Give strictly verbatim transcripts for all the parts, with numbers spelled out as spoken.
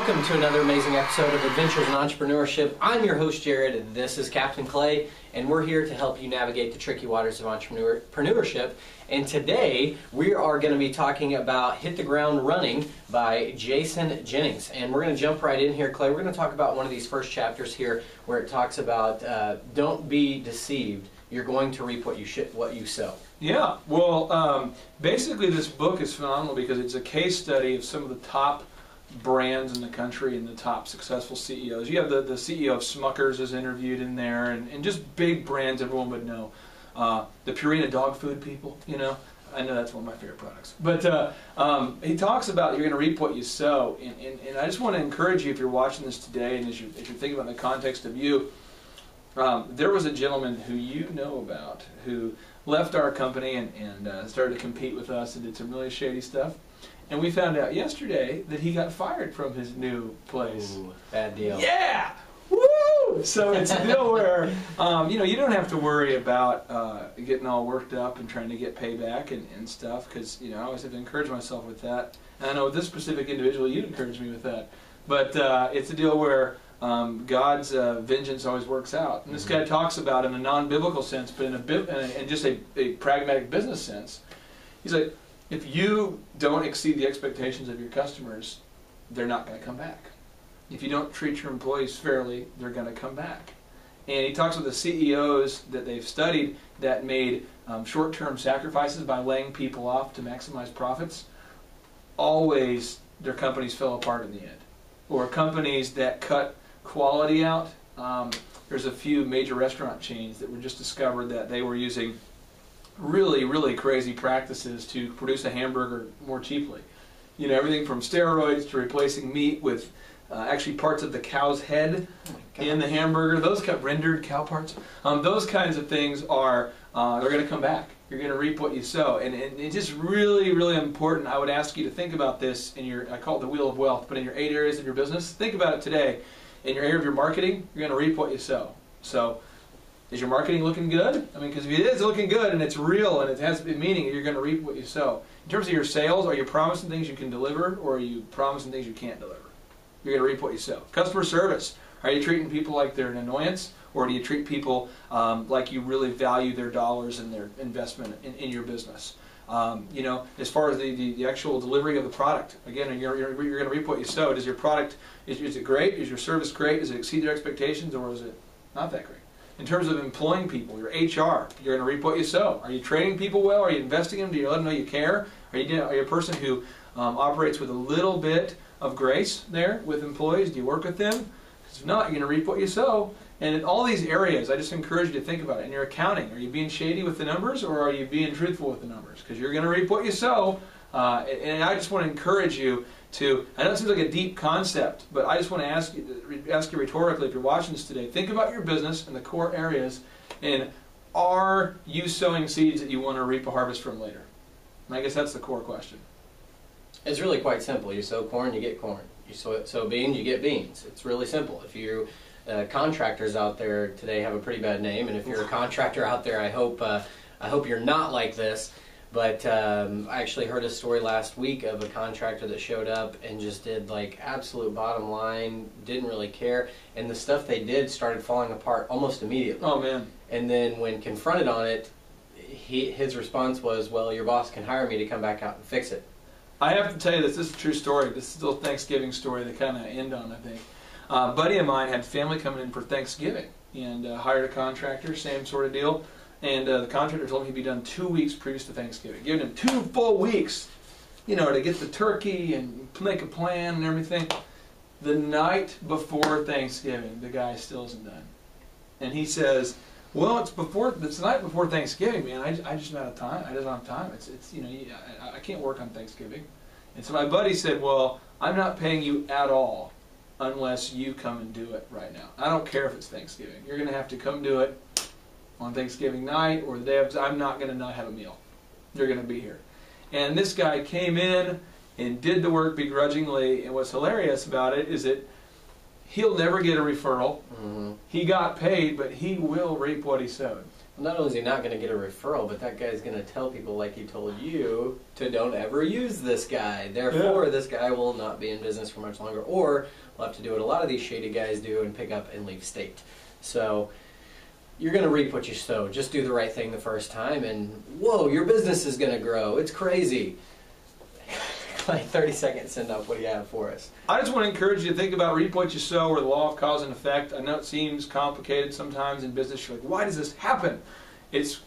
Welcome to another amazing episode of Adventures in Entrepreneurship. I'm your host, Jared, and this is Captain Clay, and we're here to help you navigate the tricky waters of entrepreneurship. And today, we are going to be talking about Hit the Ground Running by Jason Jennings. And we're going to jump right in here, Clay. We're going to talk about one of these first chapters here where it talks about uh, don't be deceived. You're going to reap what you sh- what you sow. Yeah, well, um, basically this book is phenomenal because it's a case study of some of the top brands in the country and the top successful C E Os. You have the, the C E O of Smuckers is interviewed in there, and, and just big brands everyone would know. Uh, the Purina dog food people, you know. I know that's one of my favorite products. But uh, um, he talks about you're going to reap what you sow, and, and, and I just want to encourage you, if you're watching this today and as, you, as you're thinking about it in the context of you, um, there was a gentleman who you know about who left our company and, and uh, started to compete with us and did some really shady stuff. And we found out yesterday that he got fired from his new place. Ooh, bad deal. Yeah! Woo! So it's a deal where, um, you know, you don't have to worry about uh, getting all worked up and trying to get payback and, and stuff, because, you know, I always have to encourage myself with that. And I know this specific individual, you'd encourage me with that. But uh, it's a deal where um, God's uh, vengeance always works out. And this mm-hmm. guy talks about it in a non-biblical sense, but in, a bi- in just a, a pragmatic business sense. He's like, if you don't exceed the expectations of your customers, they're not going to come back. If you don't treat your employees fairly, they're going to come back. And he talks with the C E Os that they've studied that made um, short-term sacrifices by laying people off to maximize profits. Always their companies fell apart in the end. Or companies that cut quality out. Um, there's a few major restaurant chains that were just discovered that they were using really, really crazy practices to produce a hamburger more cheaply. You know, everything from steroids to replacing meat with uh, actually parts of the cow's head oh in the hamburger. Those cut, rendered cow parts. Um, those kinds of things are, uh, they're going to come back. You're going to reap what you sow. And, and it's just really, really important. I would ask you to think about this in your, I call it the wheel of wealth, but in your eight areas of your business, think about it today. In your area of your marketing, you're going to reap what you sow. So, is your marketing looking good? I mean, because if it is looking good and it's real and it has meaning, you're going to reap what you sow. In terms of your sales, are you promising things you can deliver, or are you promising things you can't deliver? You're going to reap what you sow. Customer service. Are you treating people like they're an annoyance, or do you treat people um, like you really value their dollars and their investment in, in your business? Um, you know, as far as the, the, the actual delivery of the product, again, you're, you're, you're going to reap what you sow. Does your product, is, is it great? Is your service great? Does it exceed their expectations, or is it not that great? In terms of employing people, your H R, you're going to reap what you sow. Are you training people well? Are you investing in them? Do you let them know you care? Are you, are you a person who um, operates with a little bit of grace there with employees? Do you work with them? If not, you're going to reap what you sow. And in all these areas, I just encourage you to think about it. In your accounting, are you being shady with the numbers, or are you being truthful with the numbers? Because you're going to reap what you sow. Uh, and I just want to encourage you to, I know it seems like a deep concept, but I just want to ask you, ask you rhetorically, if you're watching this today, think about your business and the core areas, and are you sowing seeds that you want to reap a harvest from later? And I guess that's the core question. It's really quite simple. You sow corn, you get corn. You sow, sow beans, you get beans. It's really simple. If you uh, contractors out there today have a pretty bad name, and if you're a contractor out there, I hope uh, I hope you're not like this. But um, I actually heard a story last week of a contractor that showed up and just did like absolute bottom line, didn't really care, and the stuff they did started falling apart almost immediately. Oh man! And then when confronted on it, he his response was, "Well, your boss can hire me to come back out and fix it." I have to tell you this. This is a true story. This is a little Thanksgiving story to kind of end on, I think. Uh, a buddy of mine had family coming in for Thanksgiving and uh, hired a contractor, same sort of deal. And uh, the contractor told him he'd be done two weeks previous to Thanksgiving. Giving him two full weeks, you know, to get the turkey and make a plan and everything. The night before Thanksgiving, the guy still isn't done. And he says, well, it's before, it's the night before Thanksgiving, man. I, I just don't have time. I just don't have time. It's, it's you know, I, I can't work on Thanksgiving. And so my buddy said, well, I'm not paying you at all unless you come and do it right now. I don't care if it's Thanksgiving. You're going to have to come do it on Thanksgiving night or the day of. I'm not going to not have a meal. You're going to be here. And this guy came in and did the work begrudgingly, and what's hilarious about it is that he'll never get a referral. Mm-hmm. He got paid, but he will reap what he sowed. not only is he not going to get a referral, but that guy's going to tell people, like he told you, to don't ever use this guy. Therefore, yeah. this guy will not be in business for much longer, or we'll have to do what a lot of these shady guys do and pick up and leave state. So you're going to reap what you sow. Just do the right thing the first time, and whoa, your business is going to grow. It's crazy. Like thirty seconds send up, what do you have for us? I just want to encourage you to think about reap what you sow, or the law of cause and effect. I know it seems complicated sometimes in business. You're like, why does this happen? It's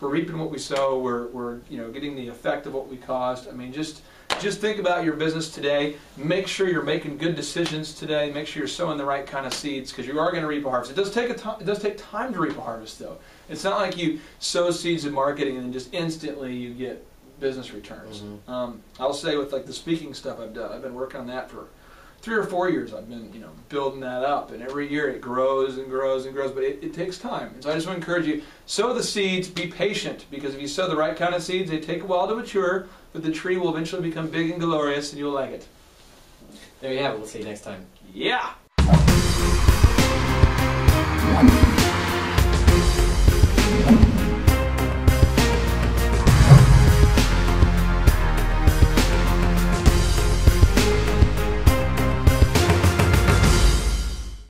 we're reaping what we sow. We're, we're you know, getting the effect of what we caused. I mean, just just think about your business today. Make sure you're making good decisions today. Make sure you're sowing the right kind of seeds, because you are going to reap a harvest. It does take a time. It does take time to reap a harvest, though. It's not like you sow seeds in marketing and then just instantly you get business returns. Mm-hmm. um, I'll say with like the speaking stuff I've done, I've been working on that for three or four years. I've been you know building that up, and every year it grows and grows and grows, but it, it takes time. And so I just want to encourage you, sow the seeds, be patient, because if you sow the right kind of seeds, they take a while to mature, but the tree will eventually become big and glorious, and you'll like it. There you have it. We'll see you next time. Yeah.